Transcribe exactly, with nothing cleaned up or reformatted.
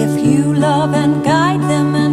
if you love and guide them and